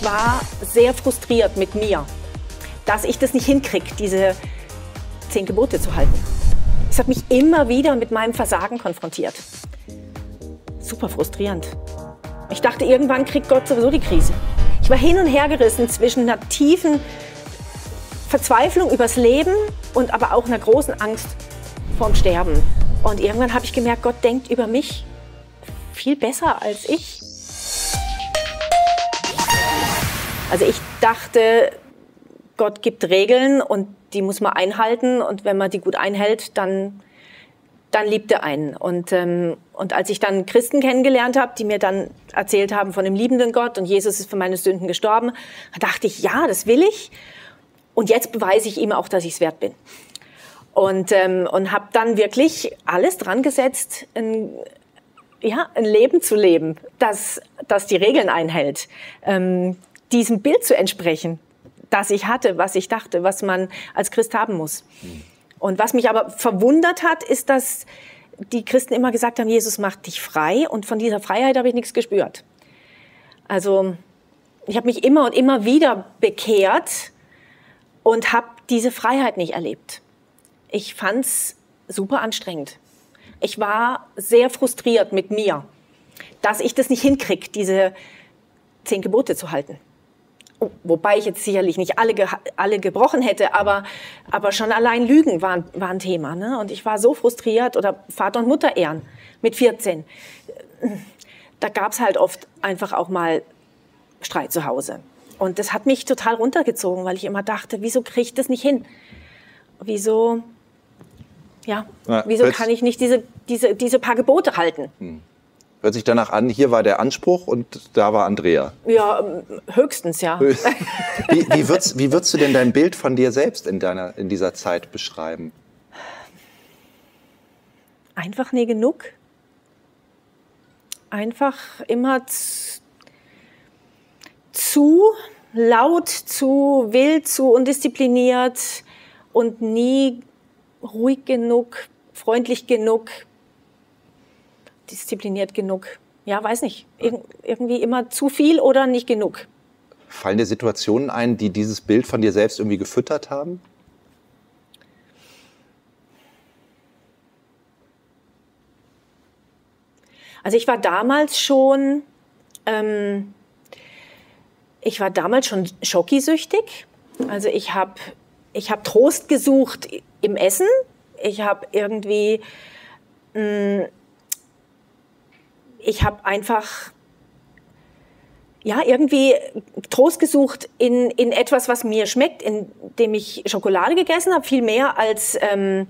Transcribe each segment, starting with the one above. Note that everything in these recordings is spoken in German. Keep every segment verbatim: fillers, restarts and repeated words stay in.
ich war sehr frustriert mit mir, dass ich das nicht hinkriege, diese zehn Gebote zu halten. Es hat mich immer wieder mit meinem Versagen konfrontiert. Super frustrierend. Ich dachte, irgendwann kriegt Gott sowieso die Krise. Ich war hin und her gerissen zwischen einer tiefen Verzweiflung übers Leben und aber auch einer großen Angst vorm Sterben. Und irgendwann habe ich gemerkt, Gott denkt über mich viel besser als ich. Also ich dachte, Gott gibt Regeln und die muss man einhalten. Und wenn man die gut einhält, dann, dann liebt er einen. Und, ähm, und als ich dann Christen kennengelernt habe, die mir dann erzählt haben von dem liebenden Gott und Jesus ist für meine Sünden gestorben, da dachte ich, ja, das will ich. Und jetzt beweise ich ihm auch, dass ich es wert bin. Und, ähm, und habe dann wirklich alles dran gesetzt, ein, ja, ein Leben zu leben, das, das die Regeln einhält. Ähm, diesem Bild zu entsprechen, das ich hatte, was ich dachte, was man als Christ haben muss. Und was mich aber verwundert hat, ist, dass die Christen immer gesagt haben, Jesus macht dich frei. Und von dieser Freiheit habe ich nichts gespürt. Also ich habe mich immer und immer wieder bekehrt und habe diese Freiheit nicht erlebt. Ich fand es super anstrengend. Ich war sehr frustriert mit mir, dass ich das nicht hinkriege, diese zehn Gebote zu halten. Wobei ich jetzt sicherlich nicht alle, ge alle gebrochen hätte, aber, aber schon allein Lügen war, war ein Thema. Ne? Und ich war so frustriert, oder Vater und Mutter ehren mit vierzehn. Da gab es halt oft einfach auch mal Streit zu Hause. Und das hat mich total runtergezogen, weil ich immer dachte, wieso kriege ich das nicht hin? Wieso, ja, Na, wieso kann ich nicht diese, diese, diese paar Gebote halten? Hm. Hört sich danach an, hier war der Anspruch und da war Andrea. Ja, höchstens, ja. Wie, wie, würdest, wie würdest du denn dein Bild von dir selbst in, deiner, in dieser Zeit beschreiben? Einfach nie genug. Einfach immer zu laut, zu wild, zu undiszipliniert und nie ruhig genug, freundlich genug, diszipliniert genug. Ja, weiß nicht. Ir irgendwie immer zu viel oder nicht genug. Fallen dir Situationen ein, die dieses Bild von dir selbst irgendwie gefüttert haben? Also ich war damals schon, ähm, ich war damals schon schockisüchtig. Also ich habe ich hab Trost gesucht im Essen. Ich habe irgendwie... Mh, Ich habe einfach ja, irgendwie Trost gesucht in, in etwas, was mir schmeckt, indem ich Schokolade gegessen habe, viel mehr als, ähm,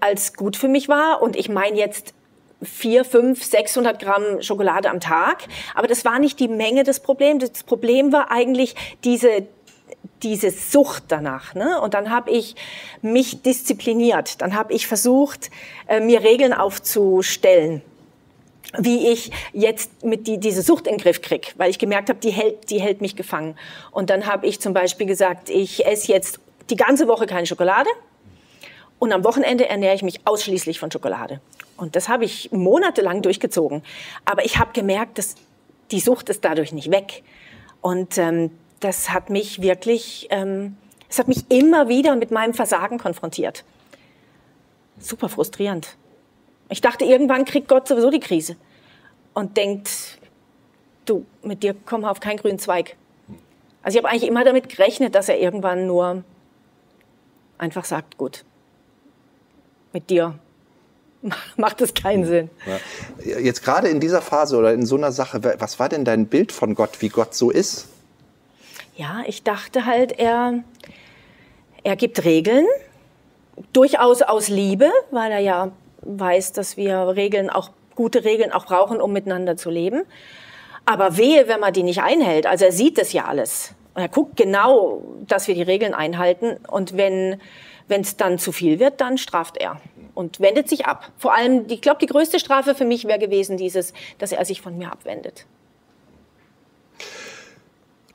als gut für mich war. Und ich meine jetzt vier, fünf, sechshundert Gramm Schokolade am Tag. Aber das war nicht die Menge des Problems. Das Problem war eigentlich diese, diese Sucht danach. Ne? Und dann habe ich mich diszipliniert. Dann habe ich versucht, äh, mir Regeln aufzustellen, wie ich jetzt mit die, diese Sucht in den Griff kriege, weil ich gemerkt habe, die hält, die hält mich gefangen. Und dann habe ich zum Beispiel gesagt, ich esse jetzt die ganze Woche keine Schokolade und am Wochenende ernähre ich mich ausschließlich von Schokolade. Und das habe ich monatelang durchgezogen. Aber ich habe gemerkt, dass die Sucht ist dadurch nicht weg. Und ähm, das hat mich wirklich, ähm, es hat mich immer wieder mit meinem Versagen konfrontiert. Super frustrierend. Ich dachte, irgendwann kriegt Gott sowieso die Krise und denkt, du, mit dir kommen wir auf keinen grünen Zweig. Also ich habe eigentlich immer damit gerechnet, dass er irgendwann nur einfach sagt, gut, mit dir macht das keinen Sinn. Jetzt gerade in dieser Phase oder in so einer Sache, was war denn dein Bild von Gott, wie Gott so ist? Ja, ich dachte halt, er, er gibt Regeln, durchaus aus Liebe, weil er ja weiß, dass wir Regeln auch, gute Regeln auch brauchen, um miteinander zu leben. Aber wehe, wenn man die nicht einhält. Also er sieht das ja alles. Und er guckt genau, dass wir die Regeln einhalten. Und wenn es dann zu viel wird, dann straft er und wendet sich ab. Vor allem, ich glaube, die größte Strafe für mich wäre gewesen dieses, dass er sich von mir abwendet.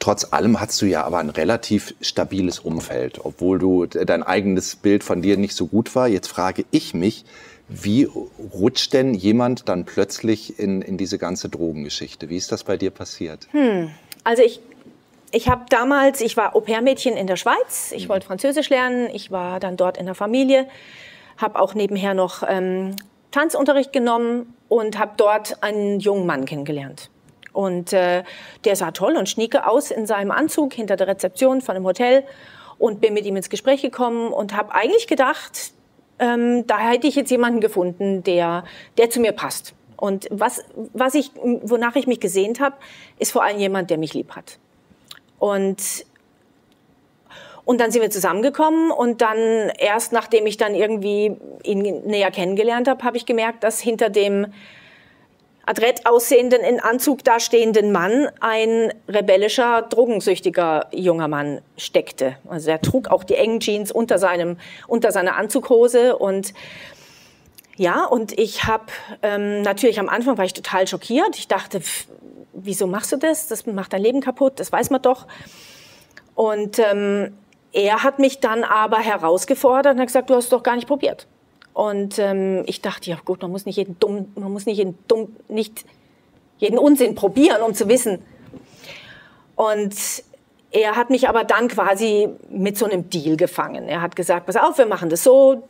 Trotz allem hast du ja aber ein relativ stabiles Umfeld, obwohl du dein eigenes Bild von dir nicht so gut war. Jetzt frage ich mich, wie rutscht denn jemand dann plötzlich in, in diese ganze Drogengeschichte? Wie ist das bei dir passiert? Hm. Also ich Ich habe damals, ich war Au-pair-Mädchen in der Schweiz, ich wollte Französisch lernen, ich war dann dort in der Familie, habe auch nebenher noch ähm, Tanzunterricht genommen und habe dort einen jungen Mann kennengelernt. Und äh, der sah toll und schnieke aus in seinem Anzug hinter der Rezeption von einem Hotel und bin mit ihm ins Gespräch gekommen und habe eigentlich gedacht, ähm, da hätte ich jetzt jemanden gefunden, der, der zu mir passt. Und was, was ich, wonach ich mich gesehnt habe, ist vor allem jemand, der mich lieb hat. Und, und dann sind wir zusammengekommen und dann erst nachdem ich dann irgendwie ihn näher kennengelernt habe, habe ich gemerkt, dass hinter dem adrett aussehenden, in Anzug dastehenden Mann ein rebellischer, drogensüchtiger junger Mann steckte. Also er trug auch die engen Jeans unter, seinem, unter seiner Anzughose und ja, und ich habe ähm, natürlich am Anfang war ich total schockiert. Ich dachte, pff, wieso machst du das? Das macht dein Leben kaputt, das weiß man doch. Und ähm, er hat mich dann aber herausgefordert und hat gesagt, du hast es doch gar nicht probiert. Und ähm, ich dachte, ja gut, man muss nicht jeden dumm, man muss nicht jeden dumm, nicht jeden Unsinn probieren, um zu wissen. Und er hat mich aber dann quasi mit so einem Deal gefangen. Er hat gesagt, pass auf, wir machen das so.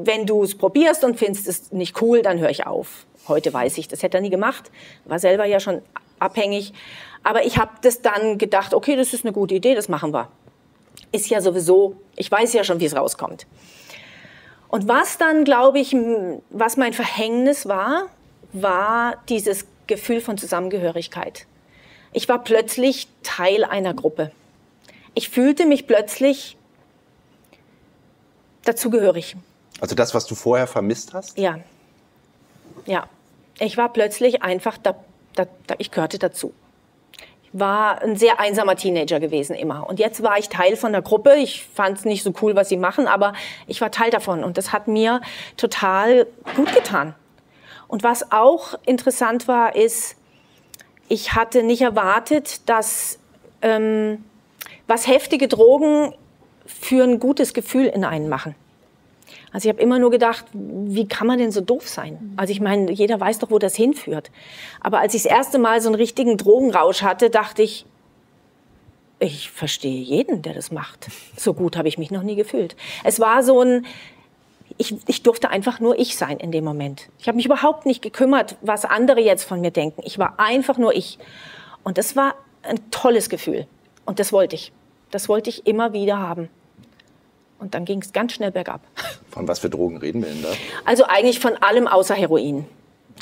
Wenn du es probierst und findest es nicht cool, dann höre ich auf. Heute weiß ich, das hätte er nie gemacht. War selber ja schon abhängig. Aber ich habe das dann gedacht, okay, das ist eine gute Idee, das machen wir. Ist ja sowieso, ich weiß ja schon, wie es rauskommt. Und was dann, glaube ich, was mein Verhängnis war, war dieses Gefühl von Zusammengehörigkeit. Ich war plötzlich Teil einer Gruppe. Ich fühlte mich plötzlich dazugehörig. Also das, was du vorher vermisst hast? Ja, ja. Ich war plötzlich einfach, da, da, da, ich gehörte dazu. Ich war ein sehr einsamer Teenager gewesen immer. Und jetzt war ich Teil von der Gruppe. Ich fand es nicht so cool, was sie machen, aber ich war Teil davon. Und das hat mir total gut getan. Und was auch interessant war, ist, ich hatte nicht erwartet, dass ähm, was heftige Drogen für ein gutes Gefühl in einen machen. Also ich habe immer nur gedacht, wie kann man denn so doof sein? Also ich meine, jeder weiß doch, wo das hinführt. Aber als ich das erste Mal so einen richtigen Drogenrausch hatte, dachte ich, ich verstehe jeden, der das macht. So gut habe ich mich noch nie gefühlt. Es war so ein, ich, ich durfte einfach nur ich sein in dem Moment. Ich habe mich überhaupt nicht gekümmert, was andere jetzt von mir denken. Ich war einfach nur ich. Und das war ein tolles Gefühl. Und das wollte ich. Das wollte ich immer wieder haben. Und dann ging es ganz schnell bergab. Von was für Drogen reden wir denn da? Also eigentlich von allem außer Heroin.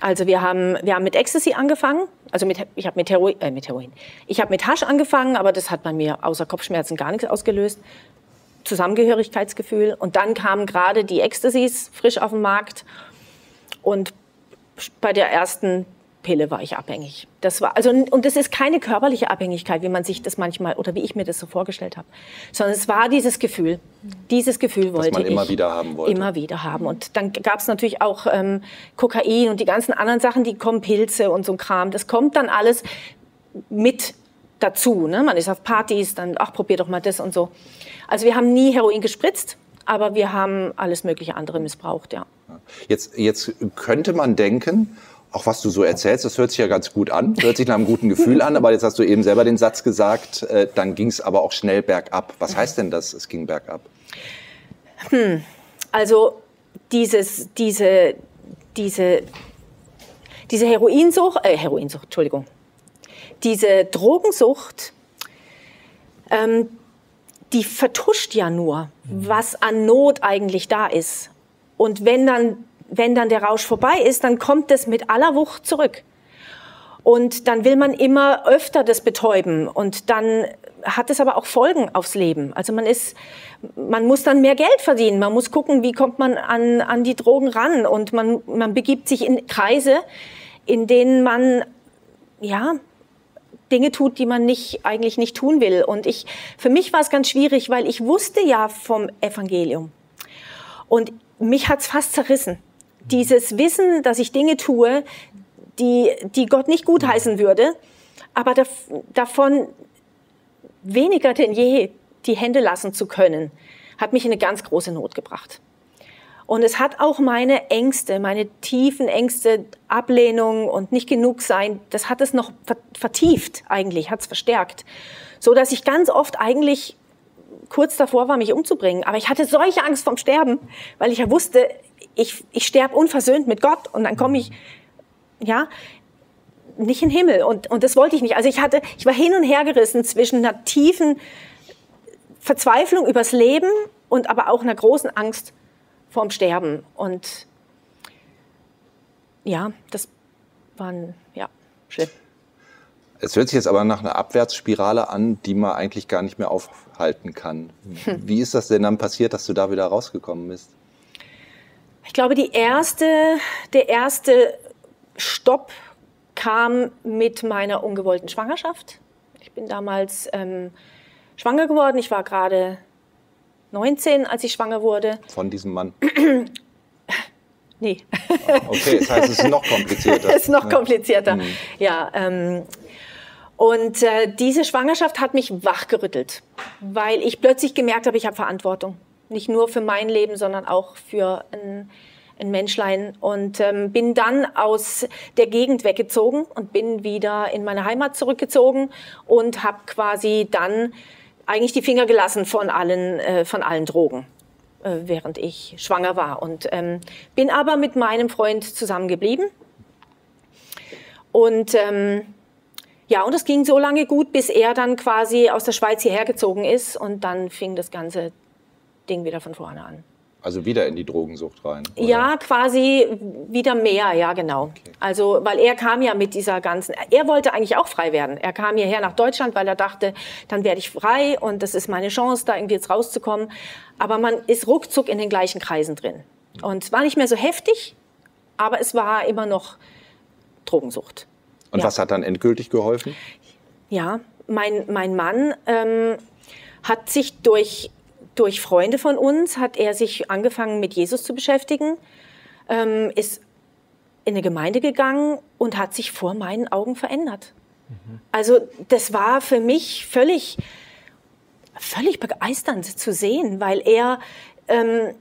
Also wir haben, wir haben mit Ecstasy angefangen. Also mit, ich habe mit, Heroin, äh mit Heroin. Ich habe mit Hasch angefangen, aber das hat bei mir außer Kopfschmerzen gar nichts ausgelöst. Zusammengehörigkeitsgefühl. Und dann kamen gerade die Ecstasys frisch auf den Markt. Und bei der ersten Pille war ich abhängig. Das war, also, und das ist keine körperliche Abhängigkeit, wie man sich das manchmal oder wie ich mir das so vorgestellt habe, sondern es war dieses Gefühl. Dieses Gefühl wollte ich. Das man immer wieder haben wollte. Immer wieder haben. Und dann gab es natürlich auch ähm, Kokain und die ganzen anderen Sachen, die kommen, Pilze und so ein Kram. Das kommt dann alles mit dazu. Ne? Man ist auf Partys, dann, ach, probier doch mal das und so. Also wir haben nie Heroin gespritzt, aber wir haben alles mögliche andere missbraucht, ja. Jetzt, jetzt könnte man denken, auch was du so erzählst, das hört sich ja ganz gut an, hört sich nach einem guten Gefühl an, aber jetzt hast du eben selber den Satz gesagt, äh, dann ging es aber auch schnell bergab. Was heißt denn das, es ging bergab? Hm. Also dieses, diese, diese, diese Heroinsucht, äh, Heroinsucht, Entschuldigung, diese Drogensucht, ähm, die vertuscht ja nur, was an Not eigentlich da ist. Und wenn dann Wenn dann der Rausch vorbei ist, dann kommt es mit aller Wucht zurück. Und dann will man immer öfter das betäuben. Und dann hat es aber auch Folgen aufs Leben. Also man ist, man muss dann mehr Geld verdienen. Man muss gucken, wie kommt man an, an die Drogen ran. Und man, man begibt sich in Kreise, in denen man, ja, Dinge tut, die man nicht, eigentlich nicht tun will. Und ich, für mich war es ganz schwierig, weil ich wusste ja vom Evangelium. Und mich hat's fast zerrissen. Dieses Wissen, dass ich Dinge tue, die, die Gott nicht gutheißen würde, aber da, davon weniger denn je die Hände lassen zu können, hat mich in eine ganz große Not gebracht. Und es hat auch meine Ängste, meine tiefen Ängste, Ablehnung und nicht genug sein, das hat es noch vertieft eigentlich, hat es verstärkt. So dass ich ganz oft eigentlich kurz davor war, mich umzubringen. Aber ich hatte solche Angst vorm Sterben, weil ich ja wusste, ich, ich sterbe unversöhnt mit Gott und dann komme ich, ja, nicht in den Himmel. Und, und das wollte ich nicht. Also ich hatte, ich war hin und her gerissen zwischen einer tiefen Verzweiflung übers Leben und aber auch einer großen Angst vorm Sterben. Und ja, das war ein, ja, schlimm. Es hört sich jetzt aber nach einer Abwärtsspirale an, die man eigentlich gar nicht mehr aufhalten kann. Hm. Wie ist das denn dann passiert, dass du da wieder rausgekommen bist? Ich glaube, die erste, der erste Stopp kam mit meiner ungewollten Schwangerschaft. Ich bin damals ähm, schwanger geworden. Ich war gerade neunzehn, als ich schwanger wurde. Von diesem Mann? Nee. Okay, das heißt, es ist noch komplizierter. Es ist noch komplizierter, mhm. ja. Ähm, und äh, diese Schwangerschaft hat mich wachgerüttelt, weil ich plötzlich gemerkt habe, ich habe Verantwortung. Nicht nur für mein Leben, sondern auch für ein, ein Menschlein. Und ähm, bin dann aus der Gegend weggezogen und bin wieder in meine Heimat zurückgezogen und habe quasi dann eigentlich die Finger gelassen von allen, äh, von allen Drogen, äh, während ich schwanger war. Und ähm, bin aber mit meinem Freund zusammengeblieben. Und ähm, ja, und es ging so lange gut, bis er dann quasi aus der Schweiz hierher gezogen ist. Und dann fing das ganze Ding wieder von vorne an. Also wieder in die Drogensucht rein? Oder? Ja, quasi wieder mehr, ja genau. Okay. Also, weil er kam ja mit dieser ganzen, er wollte eigentlich auch frei werden. Er kam hierher nach Deutschland, weil er dachte, dann werde ich frei und das ist meine Chance, da irgendwie jetzt rauszukommen. Aber man ist ruckzuck in den gleichen Kreisen drin. Und es war nicht mehr so heftig, aber es war immer noch Drogensucht. Und ja. Was hat dann endgültig geholfen? Ja, mein, mein Mann ähm, hat sich durch... Durch Freunde von uns hat er sich angefangen, mit Jesus zu beschäftigen, ähm, ist in eine Gemeinde gegangen und hat sich vor meinen Augen verändert. Mhm. Also das war für mich völlig, völlig begeisternd zu sehen, weil er, ähm,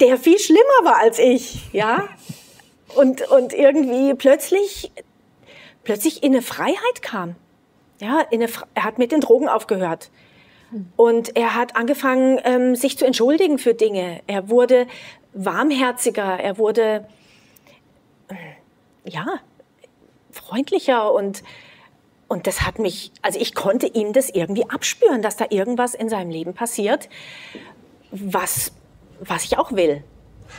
der viel schlimmer war als ich, ja, und, und irgendwie plötzlich, plötzlich in eine Freiheit kam. Ja, in eine, er hat mit den Drogen aufgehört. Und er hat angefangen, ähm, sich zu entschuldigen für Dinge. Er wurde warmherziger, er wurde äh, ja, freundlicher. Und, und das hat mich, also ich konnte ihm das irgendwie abspüren, dass da irgendwas in seinem Leben passiert, was, was ich auch will.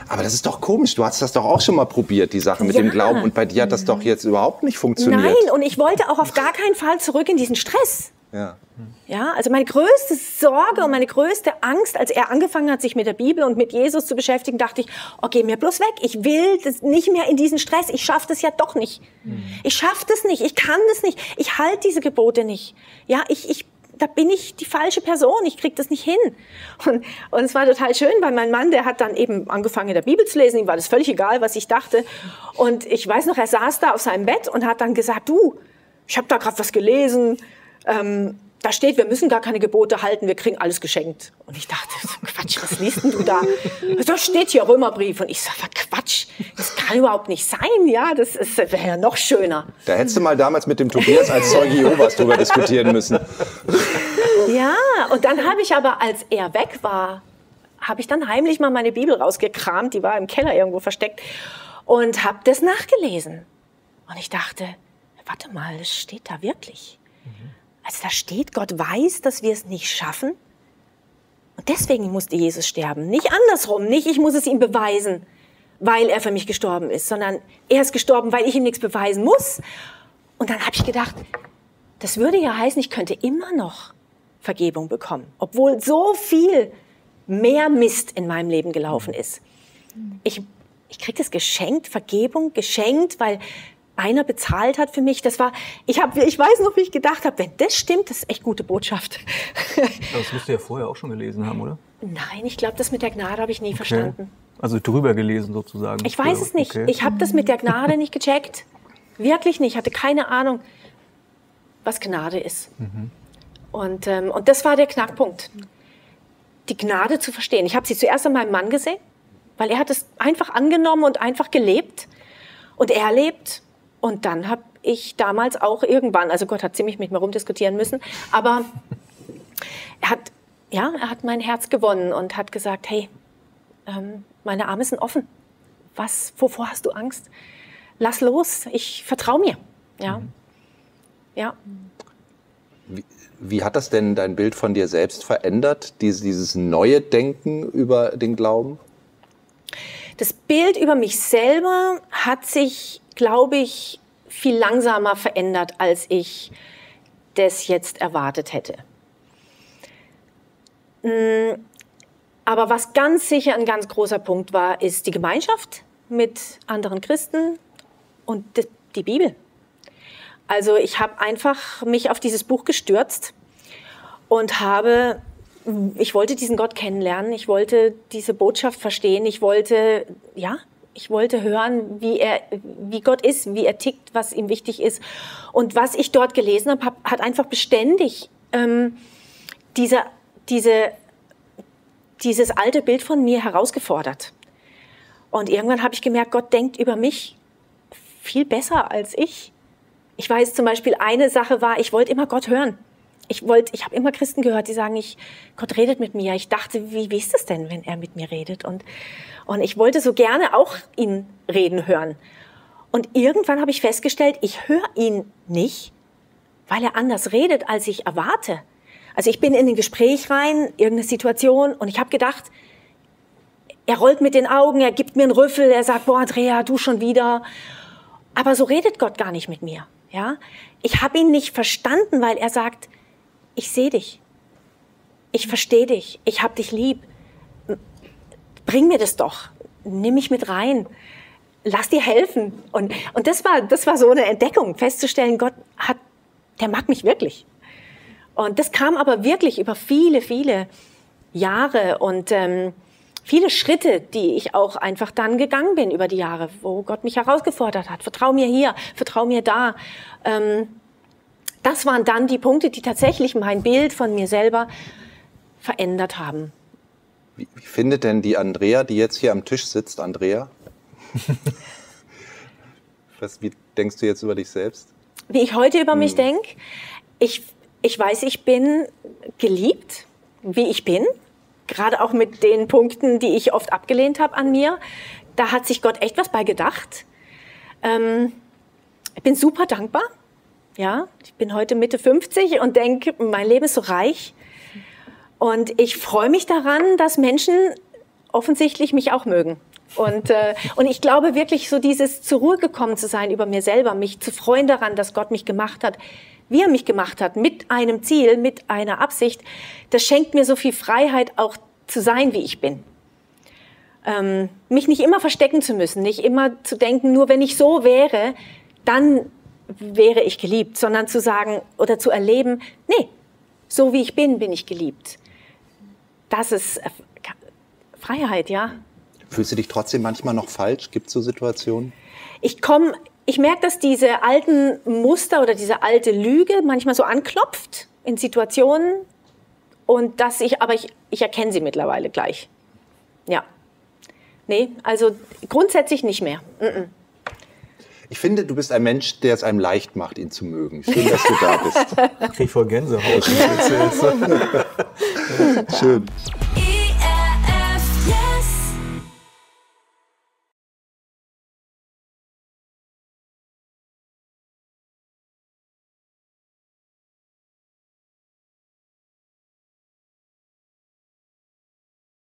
Aber das ist doch komisch, du hast das doch auch schon mal probiert, die Sache mit ja. dem Glauben. Und bei dir hat das doch jetzt überhaupt nicht funktioniert. Nein, und ich wollte auch auf gar keinen Fall zurück in diesen Stress. Ja. ja, also meine größte Sorge und meine größte Angst, als er angefangen hat, sich mit der Bibel und mit Jesus zu beschäftigen, dachte ich, oh, geh mir bloß weg, ich will das nicht mehr in diesen Stress, ich schaffe das ja doch nicht. Mhm. Ich schaffe das nicht, ich kann das nicht, ich halte diese Gebote nicht. Ja, ich, ich, da bin ich die falsche Person, ich kriege das nicht hin. Und, und es war total schön, weil mein Mann, der hat dann eben angefangen, in der Bibel zu lesen, ihm war das völlig egal, was ich dachte. Und ich weiß noch, er saß da auf seinem Bett und hat dann gesagt, du, ich habe da gerade was gelesen, Ähm, da steht, wir müssen gar keine Gebote halten, wir kriegen alles geschenkt. Und ich dachte, Quatsch, was liest denn du da? Da steht hier Römerbrief. Und ich sage, Quatsch, das kann überhaupt nicht sein. Ja, das wäre ja noch schöner. Da hättest du mal damals mit dem Tobias als Zeuge Jehovas drüber diskutieren müssen. Ja, und dann habe ich aber, als er weg war, habe ich dann heimlich mal meine Bibel rausgekramt, die war im Keller irgendwo versteckt, und habe das nachgelesen. Und ich dachte, warte mal, das steht da wirklich. Mhm. Also da steht, Gott weiß, dass wir es nicht schaffen. Und deswegen musste Jesus sterben. Nicht andersrum, nicht ich muss es ihm beweisen, weil er für mich gestorben ist, sondern er ist gestorben, weil ich ihm nichts beweisen muss. Und dann habe ich gedacht, das würde ja heißen, ich könnte immer noch Vergebung bekommen, obwohl so viel mehr Mist in meinem Leben gelaufen ist. Ich, ich kriege das geschenkt, Vergebung geschenkt, weil einer bezahlt hat für mich. Das war, ich, hab, ich weiß noch, wie ich gedacht habe, wenn das stimmt, das ist echt gute Botschaft. Das musst du ja vorher auch schon gelesen haben, oder? Nein, ich glaube, das mit der Gnade habe ich nie okay. verstanden. Also drüber gelesen sozusagen? Ich weiß es nicht. Okay. Ich habe das mit der Gnade nicht gecheckt. Wirklich nicht. Ich hatte keine Ahnung, was Gnade ist. Mhm. Und, ähm, und das war der Knackpunkt. Die Gnade zu verstehen. Ich habe sie zuerst an meinem Mann gesehen. weil er hat es einfach angenommen und einfach gelebt und er lebt. Und dann habe ich damals auch irgendwann, also Gott hat ziemlich mit mir rumdiskutieren müssen, aber er hat, ja, er hat mein Herz gewonnen und hat gesagt, hey, ähm, meine Arme sind offen. Was, wovor hast du Angst? Lass los, ich vertraue mir. Ja. Mhm. Ja. Wie, wie hat das denn dein Bild von dir selbst verändert, dieses, dieses neue Denken über den Glauben? Das Bild über mich selber hat sich, glaube ich, viel langsamer verändert, als ich das jetzt erwartet hätte. Aber was ganz sicher ein ganz großer Punkt war, ist die Gemeinschaft mit anderen Christen und die Bibel. Also ich habe einfach mich auf dieses Buch gestürzt und habe, ich wollte diesen Gott kennenlernen, ich wollte diese Botschaft verstehen, ich wollte, ja, ich wollte hören, wie er, wie Gott ist, wie er tickt, was ihm wichtig ist. Und was ich dort gelesen habe, hab, hat einfach beständig ähm, diese, diese, dieses alte Bild von mir herausgefordert. Und irgendwann habe ich gemerkt, Gott denkt über mich viel besser als ich. Ich weiß zum Beispiel, eine Sache war, ich wollte immer Gott hören. Ich wollte, ich habe immer Christen gehört, die sagen, ich, Gott redet mit mir. Ich dachte, wie, wie ist es denn, wenn er mit mir redet? Und, und ich wollte so gerne auch ihn reden hören. Und irgendwann habe ich festgestellt, ich höre ihn nicht, weil er anders redet, als ich erwarte. Also ich bin in ein Gespräch rein, irgendeine Situation, und ich habe gedacht, er rollt mit den Augen, er gibt mir einen Rüffel, er sagt, boah, Andrea, du schon wieder. Aber so redet Gott gar nicht mit mir. Ja? Ich habe ihn nicht verstanden, weil er sagt, ich sehe dich, ich verstehe dich, ich habe dich lieb, bring mir das doch, nimm mich mit rein, lass dir helfen. Und, und das war, das war so eine Entdeckung, festzustellen, Gott hat, der mag mich wirklich. Und das kam aber wirklich über viele, viele Jahre und ähm, viele Schritte, die ich auch einfach dann gegangen bin über die Jahre, wo Gott mich herausgefordert hat, vertrau mir hier, vertrau mir da. Ähm, Das waren dann die Punkte, die tatsächlich mein Bild von mir selber verändert haben. Wie, wie findet denn die Andrea, die jetzt hier am Tisch sitzt, Andrea? Was, wie denkst du jetzt über dich selbst? Wie ich heute über hm. mich denke? Ich, ich weiß, ich bin geliebt, wie ich bin. Gerade auch mit den Punkten, die ich oft abgelehnt habe an mir. Da hat sich Gott echt was bei gedacht. Ähm, ich bin super dankbar. Ja, ich bin heute Mitte fünfzig und denke, mein Leben ist so reich. Und ich freue mich daran, dass Menschen offensichtlich mich auch mögen. Und, äh, und ich glaube wirklich, so dieses zur Ruhe gekommen zu sein über mir selber, mich zu freuen daran, dass Gott mich gemacht hat, wie er mich gemacht hat, mit einem Ziel, mit einer Absicht, das schenkt mir so viel Freiheit, auch zu sein, wie ich bin. Ähm, mich nicht immer verstecken zu müssen, nicht immer zu denken, nur wenn ich so wäre, dann wäre ich geliebt, sondern zu sagen oder zu erleben, nee, so wie ich bin, bin ich geliebt. Das ist Freiheit, ja. Fühlst du dich trotzdem manchmal noch falsch? Gibt es so Situationen? Ich komme, ich merke, dass diese alten Muster oder diese alte Lüge manchmal so anklopft in Situationen und dass ich, aber ich, ich erkenne sie mittlerweile gleich. Ja. Nee, also grundsätzlich nicht mehr. Mm-mm. Ich finde, du bist ein Mensch, der es einem leicht macht, ihn zu mögen. Schön, dass du da bist. Ich krieg voll Gänsehaut. Schön.